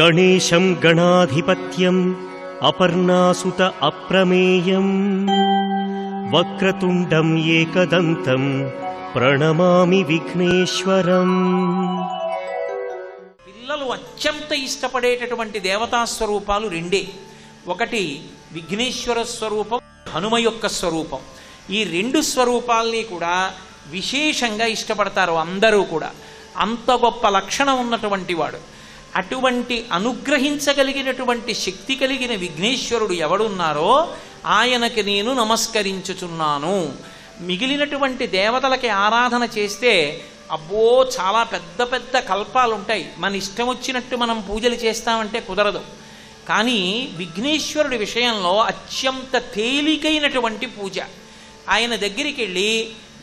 गणेशं गणाधिपत्यम् अपर्णासुत अप्रमेयम् वक्रतुण्डम् एकदन्तम् प्रणमामि विघ्नेश्वरम्। పిల్లలు అత్యంత ఇష్టపడేటటువంటి దేవతా స్వరూపాలు రెండే, ఒకటి విఘ్నేశ్వర స్వరూపం, హనుమ యొక్క స్వరూపం। ఈ రెండు స్వరూపాల్ని కూడా విశేషంగా ఇష్టపడతారు అందరూ కూడా। అంత గొప్ప లక్షణం ఉన్నటువంటి వాడు, అటువంటి అనుగ్రహించగలిగినటువంటి శక్తి కలిగిన విఘ్నేశ్వరుడు ఎవడున్నారో ఆయనకి నేను నమస్కరించుచున్నాను। మిగిలినటువంటి దేవతలకి ఆరాధన చేస్తే అబ్బో చాలా పెద్ద పెద్ద కల్పాలు ఉంటాయి, మన ఇష్టం వచ్చినట్టు మనం పూజలు చేస్తామంటే కుదరదు। కానీ విఘ్నేశ్వరుడి విషయంలో అత్యంత తేలికైనటువంటి పూజ, ఆయన దగ్గరికి వెళ్ళి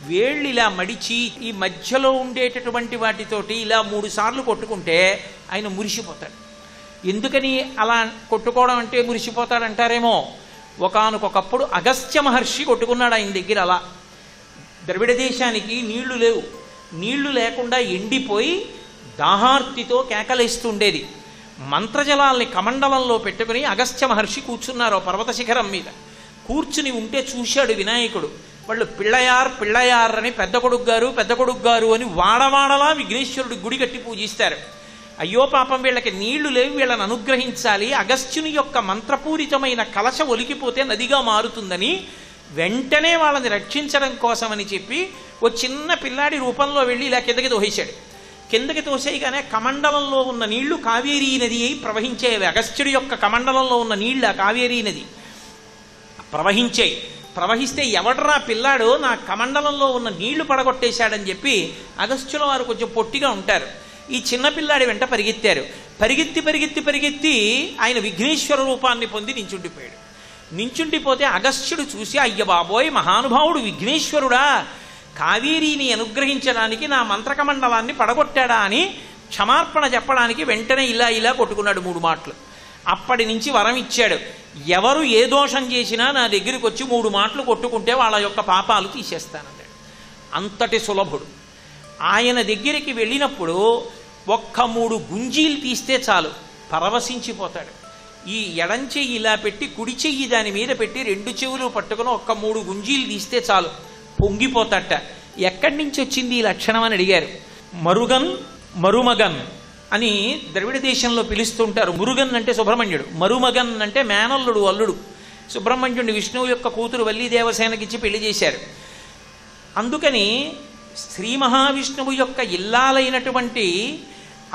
వేళ్ళు ఇలా మడిచి ఈ మధ్యలో ఉండేటటువంటి వాటితోటి ఇలా 3 సార్లు కొట్టుకుంటే ఆయన మురిసిపోతాడు। ఎందుకని అలా కొట్టుకోవడం అంటే మురిసిపోతాడంటారేమో, ఒకానొకప్పుడు అగస్త్య మహర్షి కొట్టుకున్నాడు ఆయన దగ్గర అలా। ద్రవిడ దేశానికి నీళ్లు లేవు, నీళ్లు లేకుండా ఎండిపోయి దాహార్తితో కేకలేస్తుండేది। మంత్రజలాల్ని కమండలంలో పెట్టుకుని అగస్త్య మహర్షి కూర్చున్నారు పర్వత శిఖరం మీద। కూర్చుని ఉంటే చూశాడు వినాయకుడు, వాళ్ళు పిళ్ళయార్ పిళ్ళయార్ అని పెద్ద కొడుకు గారు అని వాడవాడలా విఘ్నేశ్వరుడు గుడి కట్టి పూజిస్తారు। అయ్యో పాపం వీళ్ళకి నీళ్లు లేవు, వీళ్ళని అనుగ్రహించాలి, అగస్త్యుని యొక్క మంత్రపూరితమైన కలశ ఒలికిపోతే నదిగా మారుతుందని వెంటనే వాళ్ళని రక్షించడం కోసమని చెప్పి ఓ చిన్న పిల్లాడి రూపంలో వెళ్ళి ఇలా కిందకి తోసేశాడు। కిందకి తోసేయగానే కమండలంలో ఉన్న నీళ్లు కావేరీ నది అయి ప్రవహించేవి। అగస్త్యుడి యొక్క కమండలంలో ఉన్న నీళ్ళు కావేరీ నది ప్రవహించాయి। ప్రవహిస్తే ఎవడరా పిల్లాడు నా కమండలంలో ఉన్న నీళ్లు పడగొట్టేశాడని చెప్పి అగస్త్యుల వారు కొంచెం పొట్టిగా ఉంటారు, ఈ చిన్నపిల్లాడి వెంట పరిగెత్తారు। పరిగెత్తి పరిగెత్తి పరిగెత్తి ఆయన విఘ్నేశ్వర రూపాన్ని పొంది నించుండిపోయాడు। నించుండిపోతే అగస్త్యుడు చూసి అయ్య బాబోయ్ మహానుభావుడు విఘ్నేశ్వరుడా కావేరీని అనుగ్రహించడానికి నా మంత్రకమండలాన్ని పడగొట్టాడా అని క్షమార్పణ చెప్పడానికి వెంటనే ఇలా ఇలా కొట్టుకున్నాడు 3 మాటలు। అప్పటి నుంచి వరం ఇచ్చాడు, ఎవరు ఏ దోషం చేసినా నా దగ్గరికి వచ్చి 3 మాటలు కొట్టుకుంటే వాళ్ళ యొక్క పాపాలు తీసేస్తానన్నాడు। అంతటి సులభుడు। ఆయన దగ్గరికి వెళ్ళినప్పుడు ఒక్క 3 గుంజీలు తీస్తే చాలు పరవశించిపోతాడు। ఈ ఎడం చెయ్యి ఇలా పెట్టి కుడి చెయ్యి దాని మీద పెట్టి 2 చెవులు పట్టుకుని ఒక్క 3 గుంజీలు తీస్తే చాలు పొంగిపోతాట। ఎక్కడి నుంచి వచ్చింది ఈ లక్షణం అని అడిగారు। మరుగన్ మరుమగన్ అని ద్రవిడ దేశంలో పిలుస్తుంటారు। మురుగన్ అంటే సుబ్రహ్మణ్యుడు, మరుమగన్ అంటే మేనల్లుడు అల్లుడు। సుబ్రహ్మణ్యుడు విష్ణువు యొక్క కూతురు వల్లి దేవసేనకిచ్చి పెళ్లి చేశారు, అందుకని శ్రీ మహావిష్ణువు యొక్క ఇల్లాలైనటువంటి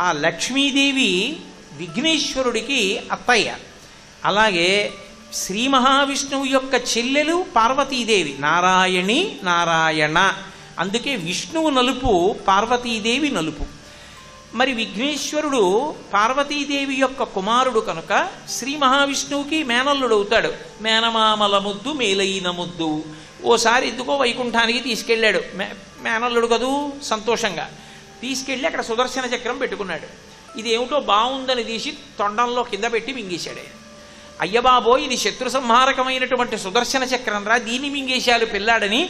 ఆ లక్ష్మీదేవి విఘ్నేశ్వరుడికి అత్తయ్య, అలాగే శ్రీ మహావిష్ణువు యొక్క చెల్లెలు పార్వతీదేవి, నారాయణి నారాయణ, అందుకే విష్ణువు నలుపు పార్వతీదేవి నలుపు। మరి విఘ్నేశ్వరుడు పార్వతీదేవి యొక్క కుమారుడు కనుక శ్రీ మహావిష్ణువుకి మేనల్లుడు అవుతాడు। మేనమామల ముద్దు మేలైన ముద్దు, ఓసారి ఎందుకో వైకుంఠానికి తీసుకెళ్ళాడు మేనల్లుడు కదూ సంతోషంగా, తీసుకెళ్ళి అక్కడ సుదర్శన చక్రం పెట్టుకున్నాడు, ఇదేమిటో బాగుందని తీసి తొండంలో కింద పెట్టి మింగేశాడు। అయ్యబాబో ఇది శత్రు సంహారకమైనటువంటి సుదర్శన చక్రం రా, దీన్ని మింగేశాడు పిల్లాడని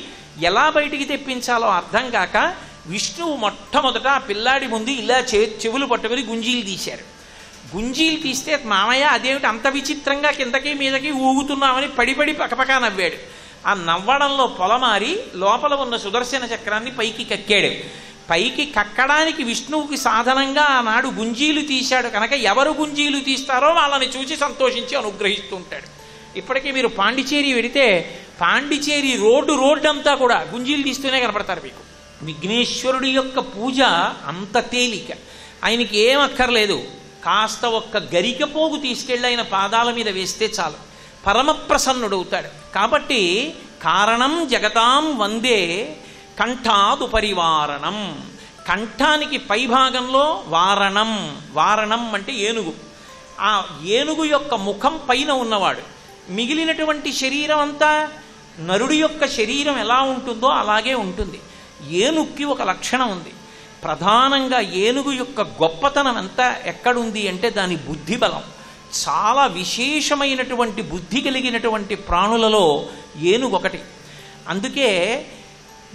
ఎలా బయటికి తెప్పించాలో అర్థం కాక విష్ణువు మొట్టమొదట ఆ పిల్లాడి ముందు ఇలా చెవులు పట్టుకుని గుంజీలు తీశారు। గుంజీలు తీస్తే మామయ్య అదేమిటి అంత విచిత్రంగా కిందకి మీదకి ఊగుతున్నామని పడిపడి పకపకా నవ్వాడు। ఆ నవ్వడంలో పొలమారి లోపల ఉన్న సుదర్శన చక్రాన్ని పైకి కక్కాడు। పైకి కక్కడానికి విష్ణువుకి సాధనంగా ఆనాడు గుంజీలు తీశాడు కనుక ఎవరు గుంజీలు తీస్తారో వాళ్ళని చూసి సంతోషించి అనుగ్రహిస్తూ ఉంటాడు। ఇప్పటికీ మీరు పాండిచేరి వెడితే పాండిచేరి రోడ్డు రోడ్డంతా కూడా గుంజీలు తీస్తూనే కనపడతారు మీకు। విఘ్నేశ్వరుడి యొక్క పూజ అంత తేలిక, ఆయనకి ఏం అక్కర్లేదు, కాస్త ఒక్క గరిక పోగు తీసుకెళ్ళి ఆయన పాదాల మీద వేస్తే చాలు పరమప్రసన్నుడవుతాడు। కాబట్టి కారణం జగతాం వందే కంఠాదుపరివారణం, కంఠానికి పైభాగంలో వారణం, వారణం అంటే ఏనుగు, ఆ ఏనుగు యొక్క ముఖం పైన ఉన్నవాడు। మిగిలినటువంటి శరీరం అంతా నరుడి యొక్క శరీరం ఎలా ఉంటుందో అలాగే ఉంటుంది। ఏనుగుకి ఒక లక్షణం ఉంది, ప్రధానంగా ఏనుగు యొక్క గొప్పతనం అంతా ఎక్కడుంది అంటే దాని బుద్ధి బలం చాలా విశేషమైనటువంటి బుద్ధి కలిగినటువంటి ప్రాణులలో ఏనుగు ఒకటి। అందుకే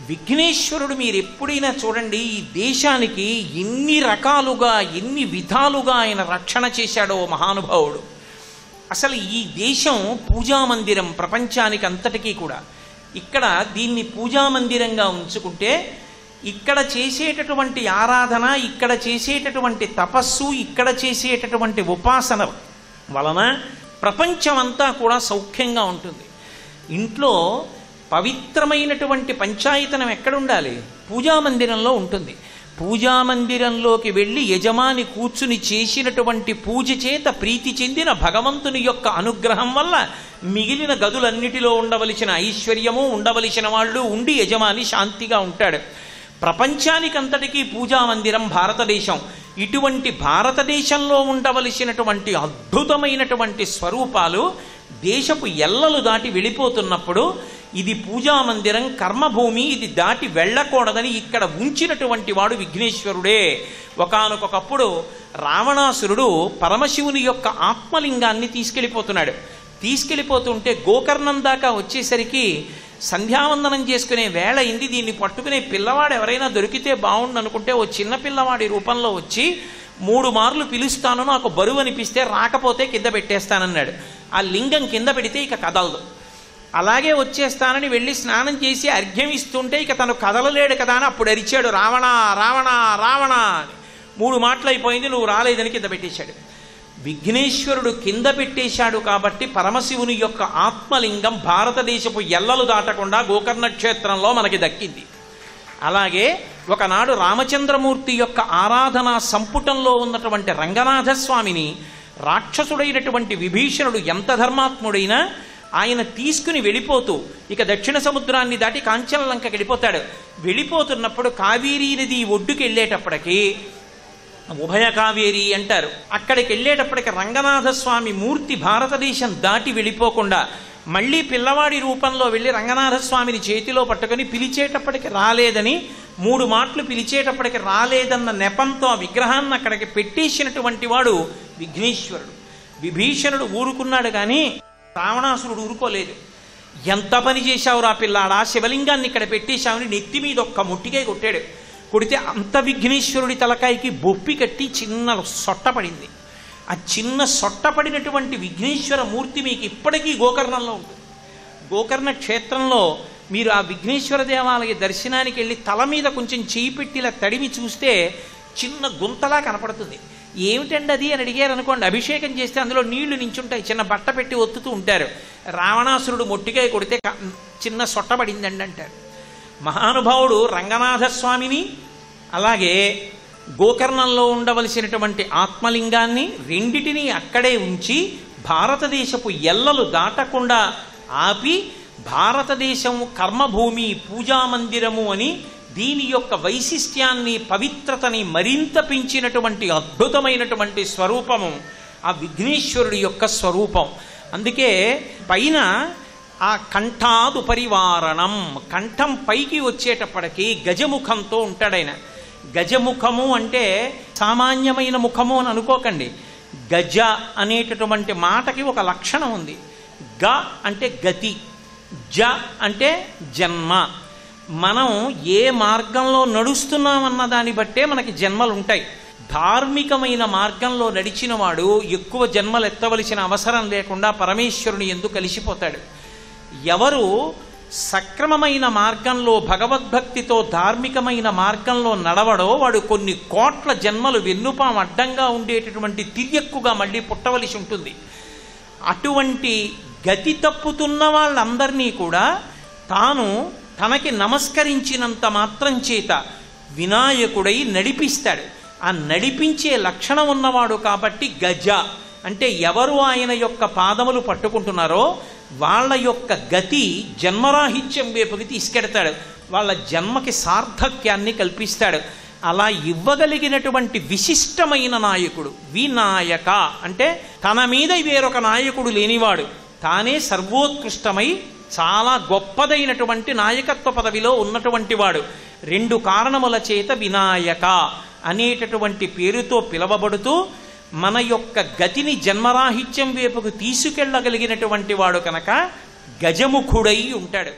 విఘ్నేశ్వరుడు మీరు ఎప్పుడైనా చూడండి, ఈ దేశానికి ఎన్ని రకాలుగా ఎన్ని విధాలుగా ఆయన రక్షణ చేశాడో మహానుభావుడు. అసలు ఈ దేశం పూజామందిరం ప్రపంచానికి అంతటికీ కూడా. ఇక్కడ దీన్ని పూజామందిరంగా ఉంచుకుంటే ఇక్కడ చేసేటటువంటి ఆరాధన, ఇక్కడ చేసేటటువంటి తపస్సు, ఇక్కడ చేసేటటువంటి ఉపాసన వలన ప్రపంచమంతా కూడా సౌఖ్యంగా ఉంటుంది. ఇంట్లో పవిత్రమైనటువంటి పంచాయతనం ఎక్కడుండాలి? పూజామందిరంలో ఉంటుంది. పూజామందిరంలోకి వెళ్ళి యజమాని కూర్చుని చేసినటువంటి పూజ చేత ప్రీతి చెందిన భగవంతుని యొక్క అనుగ్రహం వల్ల మిగిలిన గదులన్నిటిలో ఉండవలసిన ఐశ్వర్యము, ఉండవలసిన వాళ్ళు ఉండి యజమాని శాంతిగా ఉంటాడు. ప్రపంచానికంతటికీ పూజామందిరం భారతదేశం. ఇటువంటి భారతదేశంలో ఉండవలసినటువంటి అద్భుతమైనటువంటి స్వరూపాలు దేశపు ఎల్లలు దాటి వెళ్ళిపోతున్నప్పుడు ఇది పూజామందిరం, కర్మభూమి, ఇది దాటి వెళ్ళకూడదని ఇక్కడ ఉంచినటువంటి వాడు విఘ్నేశ్వరుడే. ఒకానొకప్పుడు రావణాసురుడు పరమశివుని యొక్క ఆత్మలింగాన్ని తీసుకెళ్ళిపోతున్నాడు. తీసుకెళ్ళిపోతుంటే గోకర్ణం దాకా వచ్చేసరికి సంధ్యావందనం చేసుకునే వేళ అయింది. దీన్ని పట్టుకునే పిల్లవాడు ఎవరైనా దొరికితే బాగుండు అనుకుంటే ఓ చిన్న పిల్లవాడి రూపంలో వచ్చి 3 మార్లు పిలుస్తాను, నాకు బరువు అనిపిస్తే రాకపోతే కింద పెట్టేస్తానన్నాడు. ఆ లింగం కింద పెడితే ఇక కదలదు. అలాగే వచ్చేస్తానని వెళ్ళి స్నానం చేసి అర్ఘ్యం ఇస్తుంటే ఇక తను కదలలేడు కదా అని అప్పుడు అరిచాడు, రావణ రావణ రావణ అని. 3 మాటలు అయిపోయింది, నువ్వు రాలేదని కింద పెట్టేశాడు. విఘ్నేశ్వరుడు కింద పెట్టేశాడు కాబట్టి పరమశివుని యొక్క ఆత్మలింగం భారతదేశపు ఎల్లలు దాటకుండా గోకర్ణ క్షేత్రంలో మనకి దక్కింది. అలాగే ఒకనాడు రామచంద్రమూర్తి యొక్క ఆరాధనా సంపుటంలో ఉన్నటువంటి రంగనాథస్వామిని రాక్షసుడైనటువంటి విభీషణుడు ఎంత ధర్మాత్ముడైనా ఆయన తీసుకుని వెళ్ళిపోతూ ఇక దక్షిణ సముద్రాన్ని దాటి కాంచనలంకకి వెళ్ళిపోతాడు. వెళ్ళిపోతున్నప్పుడు కావేరీ నది ఒడ్డుకి వెళ్ళేటప్పటికీ, ఉభయ కావేరి అంటారు, అక్కడికి వెళ్ళేటప్పటికి రంగనాథస్వామి మూర్తి భారతదేశం దాటి వెళ్ళిపోకుండా మళ్ళీ పిల్లవాడి రూపంలో వెళ్ళి రంగనాథస్వామిని చేతిలో పట్టుకొని పిలిచేటప్పటికి రాలేదని, 3 మాటలు పిలిచేటప్పటికి రాలేదన్న నెపంతో ఆ విగ్రహాన్ని అక్కడికి పెట్టేసినటువంటి వాడు విఘ్నేశ్వరుడు. విభీషణుడు ఊరుకున్నాడు కానీ రావణాసురుడు ఊరుకోలేదు. ఎంత పని చేశావురా పిల్లాడా, శివలింగాన్ని ఇక్కడ పెట్టేశావుని నెత్తి మీద ఒక్క ముట్టికే కొట్టాడు. కొడితే అంత విఘ్నేశ్వరుడి తలకాయకి బొప్పి కట్టి చిన్న సొట్ట పడింది. ఆ చిన్న సొట్ట పడినటువంటి విఘ్నేశ్వర మూర్తి మీకు ఇప్పటికీ గోకర్ణంలో ఉంటుంది. గోకర్ణ క్షేత్రంలో మీరు ఆ విఘ్నేశ్వర దేవాలయ దర్శనానికి వెళ్ళి తల మీద కొంచెం చేయి పెట్టిలా తడిమి చూస్తే చిన్న గుంతలా కనపడుతుంది. ఏమిటండి అది అని అడిగారు అనుకోండి, అభిషేకం చేస్తే అందులో నీళ్లు నించుంటాయి, చిన్న బట్ట పెట్టి ఒత్తుతూ ఉంటారు. రావణాసురుడు మొట్టికాయ కొడితే చిన్న సొట్ట పడిందండి అంటారు. మహానుభావుడు రంగనాథస్వామిని, అలాగే గోకర్ణంలో ఉండవలసినటువంటి ఆత్మలింగాన్ని రెండిటినీ అక్కడే ఉంచి భారతదేశపు ఎల్లలు దాటకుండా ఆపి భారతదేశము కర్మభూమి, పూజామందిరము అని దీని యొక్క వైశిష్ట్యాన్ని, పవిత్రతని మరింత పెంచినటువంటి అద్భుతమైనటువంటి స్వరూపము ఆ విఘ్నేశ్వరుడి యొక్క స్వరూపం. అందుకే పైన ఆ కంఠాదు పరివారణం, కంఠం పైకి వచ్చేటప్పటికీ గజముఖంతో ఉంటాడైన. గజముఖము అంటే సామాన్యమైన ముఖము అని అనుకోకండి. గజ అనేటటువంటి మాటకి ఒక లక్షణం ఉంది. గ అంటే గతి, జ అంటే జన్మ. మనం ఏ మార్గంలో నడుస్తున్నామన్న దాన్ని బట్టే మనకి జన్మలు ఉంటాయి. ధార్మికమైన మార్గంలో నడిచినవాడు ఎక్కువ జన్మలు ఎత్తవలసిన అవసరం లేకుండా పరమేశ్వరుని యందు కలిసిపోతాడు. ఎవరు సక్రమమైన మార్గంలో భగవద్భక్తితో ధార్మికమైన మార్గంలో నడవడో వాడు కొన్ని కోట్ల జన్మలు వెన్నుపాము అడ్డంగా ఉండేటటువంటి తిర్యక్కుగా మళ్ళీ పుట్టవలసి ఉంటుంది. అటువంటి గతి తప్పుతున్న వాళ్ళందరినీ కూడా తాను తనకి నమస్కరించినంత మాత్రం చేత వినాయకుడై నడిపిస్తాడు. ఆ నడిపించే లక్షణం ఉన్నవాడు కాబట్టి గజ అంటే ఎవరు ఆయన యొక్క పాదములు పట్టుకుంటున్నారో వాళ్ళ యొక్క గతి జన్మరాహిత్యం వైపుకి తీసుకెడతాడు, వాళ్ళ జన్మకి సార్థక్యాన్ని కల్పిస్తాడు. అలా ఇవ్వగలిగినటువంటి విశిష్టమైన నాయకుడు వినాయక అంటే తన మీద వేరొక నాయకుడు లేనివాడు, తానే సర్వోత్కృష్టమై చాలా గొప్పదైనటువంటి నాయకత్వ పదవిలో ఉన్నటువంటి వాడు. 2 కారణముల చేత వినాయక అనేటటువంటి పేరుతో పిలవబడుతూ మన యొక్క గతిని జన్మరాహిత్యం వైపుకు తీసుకెళ్ళగలిగినటువంటి వాడు కనుక గజముఖుడై ఉంటాడు.